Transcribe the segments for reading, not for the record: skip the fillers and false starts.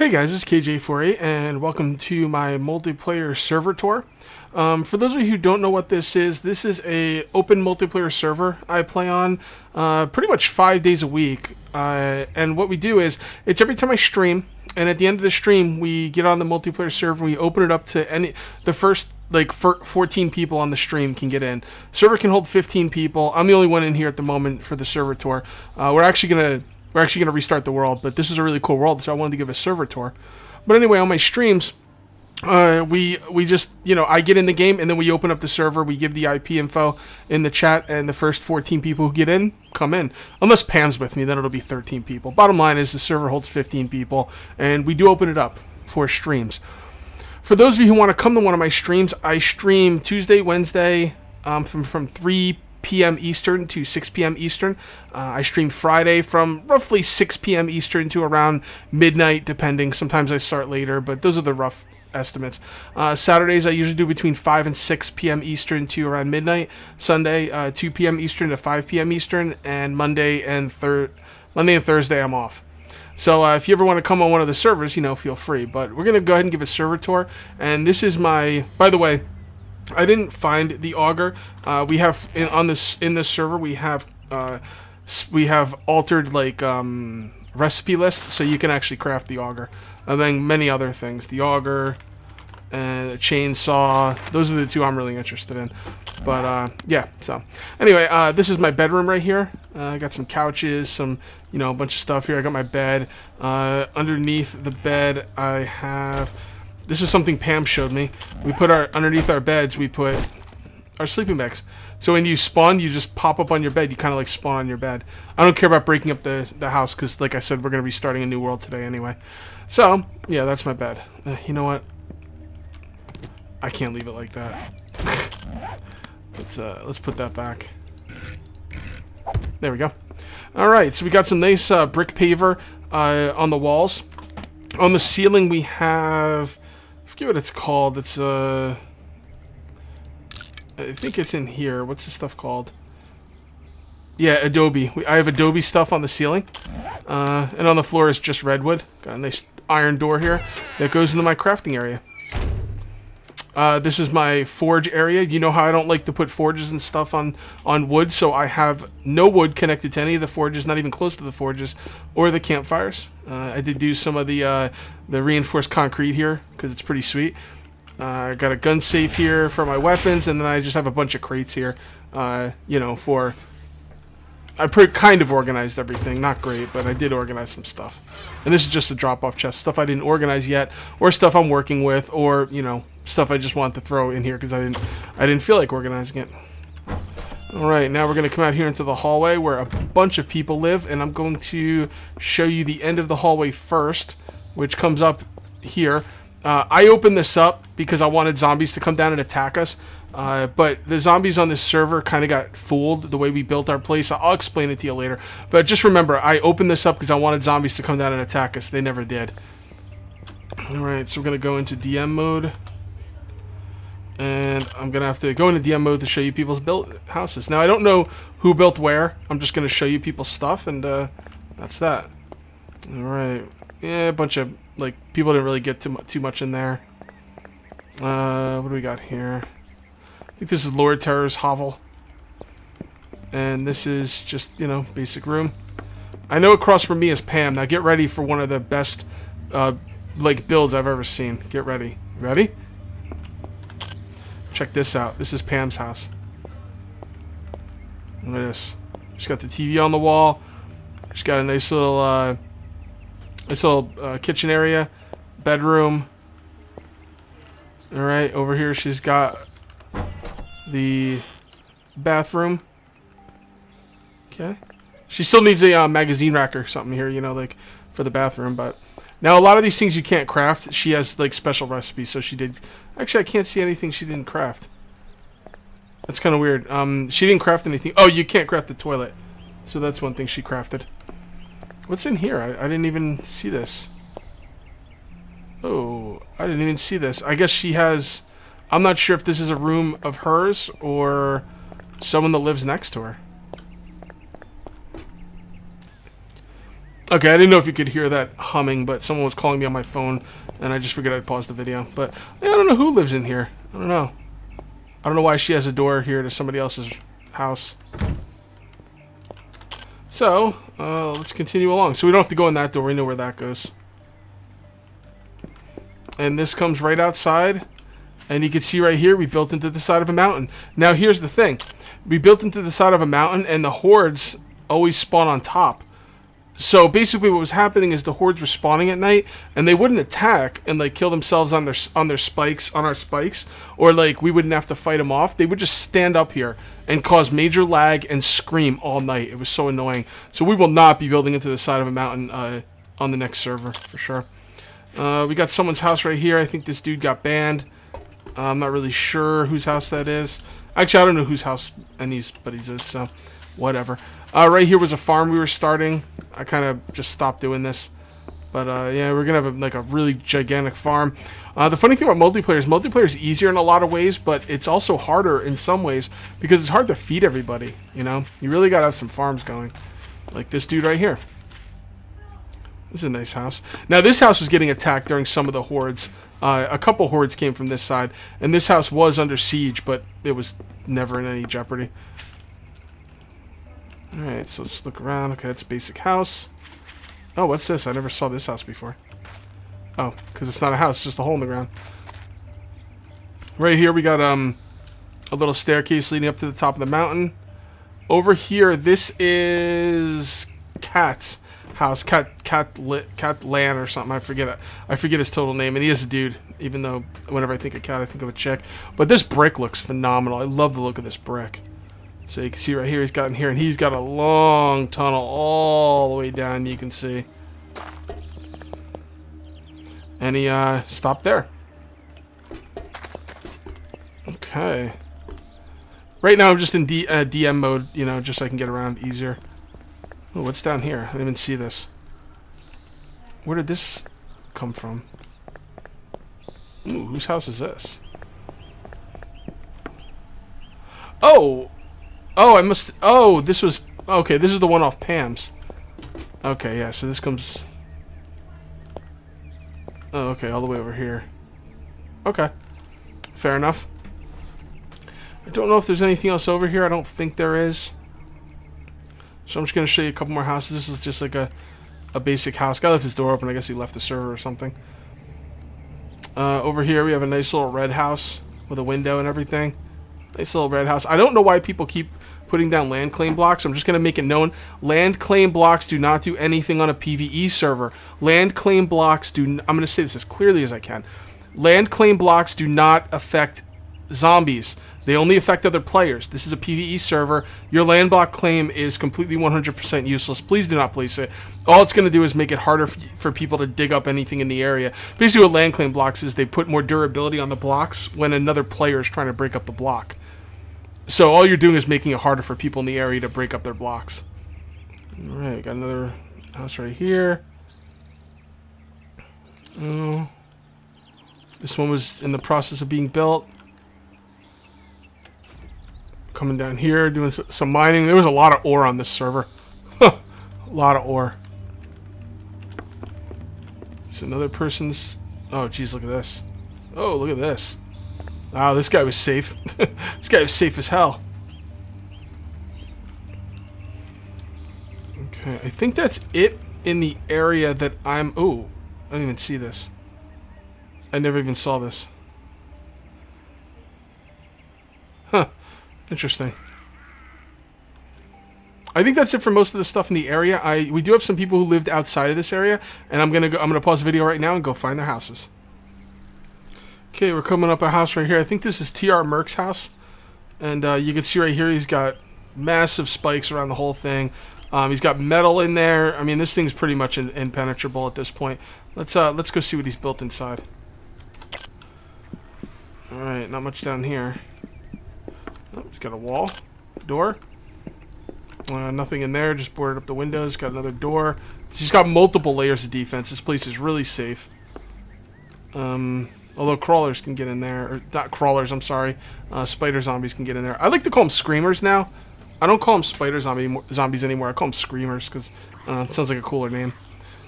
Hey guys, it's KJ48 and welcome to my multiplayer server tour. For those of you who don't know what this is a open multiplayer server I play on pretty much 5 days a week. And what we do is, it's every time I stream, and at the end of the stream, we get on the multiplayer server and we open it up to the first, like, 14 people on the stream can get in. Server can hold 15 people. I'm the only one in here at the moment for the server tour. We're actually going to restart the world, but this is a really cool world, so I wanted to give a server tour. But anyway, on my streams, we just, you know, I get in the game, and then we open up the server, we give the IP info in the chat, and the first 14 people who get in, come in. Unless Pam's with me, then it'll be 13 people. Bottom line is the server holds 15 people, and we do open it up for streams. For those of you who want to come to one of my streams, I stream Tuesday, Wednesday, from 3 p.m. Eastern to 6 p.m. Eastern. I stream Friday from roughly 6 p.m. Eastern to around midnight, depending. Sometimes I start later, but those are the rough estimates. Saturdays I usually do between 5 and 6 p.m. Eastern to around midnight. Sunday, 2 p.m. Eastern to 5 p.m. Eastern, and Monday and Thursday I'm off. So if you ever want to come on one of the servers, you know, feel free. But we're going to go ahead and give a server tour, and this is my, by the way, I didn't find the auger. We have on this server we have altered, like, recipe list, so you can actually craft the auger, and then many other things. The auger and a chainsaw. Those are the two I'm really interested in. But yeah. So anyway, this is my bedroom right here. I got some couches, some, you know, a bunch of stuff here. I got my bed. Underneath the bed, I have. This is something Pam showed me. We put our, underneath our beds, we put our sleeping bags. So when you spawn, you just pop up on your bed. You kind of like spawn on your bed. I don't care about breaking up the house because, like I said, we're going to be starting a new world today anyway. So, yeah, that's my bed. You know what? I can't leave it like that. Let's put that back. There we go. All right, so we got some nice brick paver on the walls. On the ceiling, we have... I forget what it's called. It's I think it's in here. What's this stuff called? Yeah, adobe. I have adobe stuff on the ceiling, and on the floor is just redwood. Got a nice iron door here that goes into my crafting area. This is my forge area. You know how I don't like to put forges and stuff on wood, so I have no wood connected to any of the forges, not even close to the forges or the campfires. I did do some of the reinforced concrete here because it's pretty sweet. I got a gun safe here for my weapons, and then I just have a bunch of crates here. You know, for I kind of organized everything. Not great, but I did organize some stuff. And this is just a drop-off chest. Stuff I didn't organize yet, or stuff I'm working with, or, you know, stuff I just want to throw in here because I didn't feel like organizing it. All right, now we're going to come out here into the hallway where a bunch of people live, and I'm going to show you the end of the hallway first, which comes up here. I opened this up because I wanted zombies to come down and attack us, but the zombies on this server kind of got fooled the way we built our place. I'll explain it to you later, but just remember, I opened this up because I wanted zombies to come down and attack us. They never did. All right, so we're going to go into DM mode. And I'm going to have to go into DM mode to show you people's built houses. Now, I don't know who built where. I'm just going to show you people's stuff, and that's that. All right. Yeah, a bunch of, like, people didn't really get too much in there. What do we got here? I think this is Lord Terror's hovel. And this is just, you know, basic room. I know across from me is Pam. Now, get ready for one of the best, like, builds I've ever seen. Get ready. Ready? Check this out. This is Pam's house. Look at this. She's got the TV on the wall. She's got a nice little kitchen area, bedroom. All right, over here she's got the bathroom. Okay. She still needs a magazine rack or something here, you know, like for the bathroom, but. Now, a lot of these things you can't craft. She has, like, special recipes, so she did... Actually, I can't see anything she didn't craft. That's kind of weird. She didn't craft anything. Oh, you can't craft the toilet. So that's one thing she crafted. What's in here? I didn't even see this. Oh, I didn't even see this. I guess she has... I'm not sure if this is a room of hers or someone that lives next to her. Okay, I didn't know if you could hear that humming, but someone was calling me on my phone, and I just figured I'd pause the video. But yeah, I don't know who lives in here. I don't know. I don't know why she has a door here to somebody else's house. So, let's continue along. So we don't have to go in that door. We know where that goes. And this comes right outside. And you can see right here, we built into the side of a mountain. Now, here's the thing. We built into the side of a mountain, and the hordes always spawn on top. So basically what was happening is the hordes were spawning at night, and they wouldn't attack and like kill themselves on their spikes, on our spikes, or like we wouldn't have to fight them off. They would just stand up here and cause major lag and scream all night. It was so annoying. So we will not be building into the side of a mountain on the next server for sure. We got someone's house right here. I think this dude got banned. I'm not really sure whose house that is. Actually, I don't know whose house anybody's is, so whatever. Right here was a farm we were starting. I kind of just stopped doing this. But yeah, we're going to have a really gigantic farm. The funny thing about multiplayer is easier in a lot of ways, but it's also harder in some ways because it's hard to feed everybody, you know? You really got to have some farms going. Like this dude right here. This is a nice house. Now, this house was getting attacked during some of the hordes. A couple hordes came from this side, and this house was under siege, but it was never in any jeopardy. Alright, so let's look around. Okay, that's a basic house. Oh, what's this? I never saw this house before. Oh, because it's not a house, it's just a hole in the ground. Right here we got a little staircase leading up to the top of the mountain. Over here, this is Cat's house. Cat Land or something. I forget his total name, and he is a dude, even though whenever I think of Cat, I think of a chick. But this brick looks phenomenal. I love the look of this brick. So you can see right here, he's gotten here, and he's got a long tunnel all the way down, you can see. And he stopped there. Okay. Right now I'm just in DM mode, you know, just so I can get around easier. Oh, what's down here? I didn't even see this. Where did this come from? Ooh, whose house is this? Oh! Oh, I must... Oh, this was... Okay, this is the one off Pam's. Okay, yeah, so this comes... Oh, okay, all the way over here. Okay. Fair enough. I don't know if there's anything else over here. I don't think there is. So I'm just going to show you a couple more houses. This is just like a basic house. Guy left his door open. I guess he left the server or something. Over here we have a nice little red house with a window and everything. Nice little red house. I don't know why people keep putting down land claim blocks. I'm just going to make it known. Land claim blocks do not do anything on a PvE server. Land claim blocks do... I'm going to say this as clearly as I can. Land claim blocks do not affect zombies. They only affect other players. This is a PvE server. Your land block claim is completely 100% useless. Please do not place it. All it's going to do is make it harder for people to dig up anything in the area. Basically what land claim blocks is, they put more durability on the blocks when another player is trying to break up the block. So all you're doing is making it harder for people in the area to break up their blocks. Alright, we got another house right here. Oh, this one was in the process of being built. Coming down here, doing some mining. There was a lot of ore on this server. A lot of ore. There's another person's... Oh, geez, look at this. Oh, look at this. Wow, this guy was safe. This guy was safe as hell. Okay, I think that's it in the area that I'm... Ooh, I didn't even see this. I never even saw this. Huh. Interesting. I think that's it for most of the stuff in the area. We do have some people who lived outside of this area, and I'm gonna pause the video right now and go find their houses. Okay, we're coming up a house right here. I think this is TR Merc's house, and you can see right here he's got massive spikes around the whole thing. He's got metal in there. I mean, this thing's pretty much impenetrable at this point. Let's go see what he's built inside. All right, not much down here. Oh, he's got a wall, door, nothing in there, just boarded up the windows, got another door. He's got multiple layers of defense. This place is really safe. Although crawlers can get in there, or not crawlers, I'm sorry, spider zombies can get in there. I like to call them screamers now, I don't call them spider zombies anymore. I call them screamers because it sounds like a cooler name.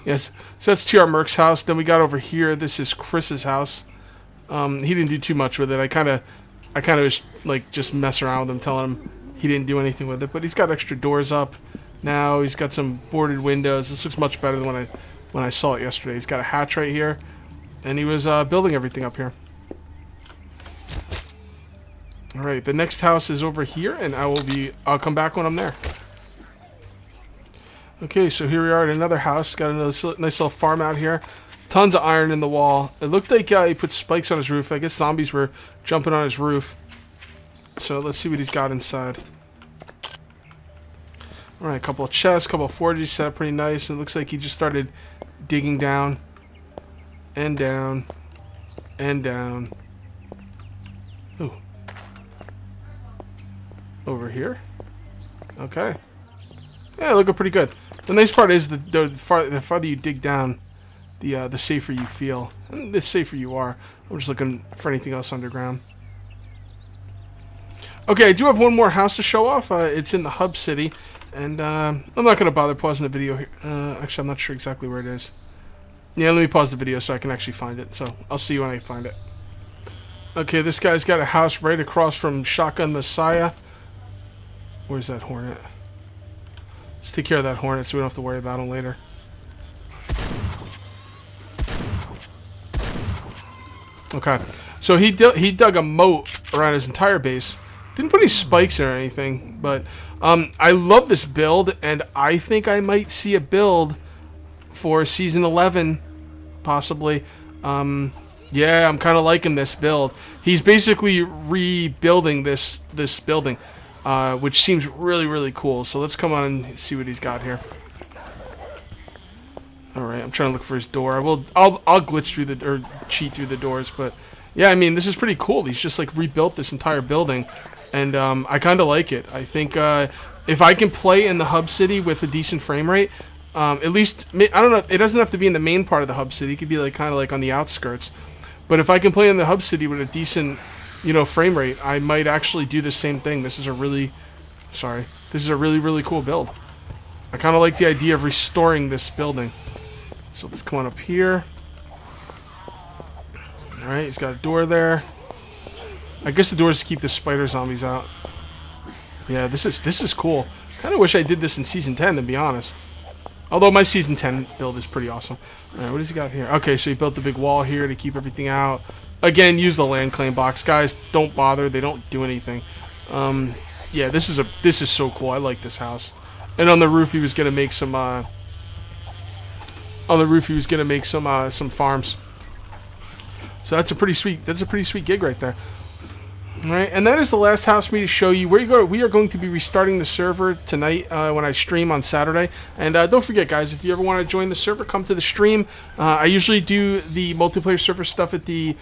Yes, so that's T.R. Merck's house. Then we got over here. This is Chris's house. He didn't do too much with it. I kind of like just mess around with him, telling him he didn't do anything with it. But he's got extra doors up now. He's got some boarded windows. This looks much better than when I saw it yesterday. He's got a hatch right here, and he was building everything up here. All right, the next house is over here, and I'll come back when I'm there. Okay, so here we are at another house. Got another nice little farm out here. Tons of iron in the wall. It looked like he put spikes on his roof. I guess zombies were jumping on his roof. So let's see what he's got inside. All right, a couple of chests, a couple of forges set up pretty nice. It looks like he just started digging down and down and down. Ooh. Over here. Okay. Yeah, looking pretty good. The nice part is the farther you dig down, the safer you feel. And the safer you are. I'm just looking for anything else underground. Okay, I do have one more house to show off. It's in the hub city. And I'm not going to bother pausing the video here. Actually, I'm not sure exactly where it is. Yeah, let me pause the video so I can actually find it. So I'll see you when I find it. Okay, this guy's got a house right across from Shotgun Messiah. Where's that hornet? Let's take care of that hornet so we don't have to worry about him later. Okay, so he dug a moat around his entire base. Didn't put any spikes in or anything, but I love this build, and I think I might see a build for Season 11, possibly. Yeah, I'm kind of liking this build. He's basically rebuilding this building, which seems really, really cool. So let's come on and see what he's got here. All right, I'm trying to look for his door. I'll glitch through the or cheat through the doors, but yeah, I mean, this is pretty cool. He's just like rebuilt this entire building, and I kind of like it. I think if I can play in the hub city with a decent frame rate, at least, I don't know, it doesn't have to be in the main part of the hub city. It could be like kind of like on the outskirts. But if I can play in the hub city with a decent, you know, frame rate, I might actually do the same thing. This is a really, sorry, this is a really, really cool build. I kind of like the idea of restoring this building. So let's come on up here. All right, he's got a door there. I guess the door is to keep the spider zombies out. Yeah, this is cool. Kind of wish I did this in Season 10, to be honest. Although my Season 10 build is pretty awesome. All right, what does he got here? Okay, so he built the big wall here to keep everything out. Again, use the land claim box, guys. Don't bother; they don't do anything. Yeah, this is so cool. I like this house. And on the roof, he was gonna make some. On the roof, he was gonna make some farms. So that's a pretty sweet. That's a pretty sweet gig right there. All right, and that is the last house for me to show you. Where you go, we are going to be restarting the server tonight when I stream on Saturday. And don't forget, guys, if you ever want to join the server, come to the stream. I usually do the multiplayer server stuff at the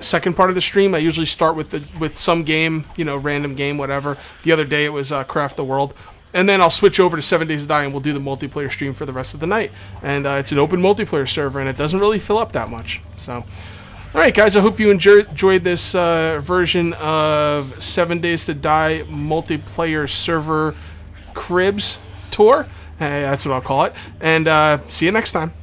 second part of the stream. I usually start with some game, you know, random game, whatever. The other day it was Craft the World. And then I'll switch over to 7 Days to Die, and we'll do the multiplayer stream for the rest of the night. And it's an open multiplayer server, and it doesn't really fill up that much. So... Alright guys, I hope you enjoyed this version of 7 Days to Die multiplayer server cribs tour. That's what I'll call it. And see you next time.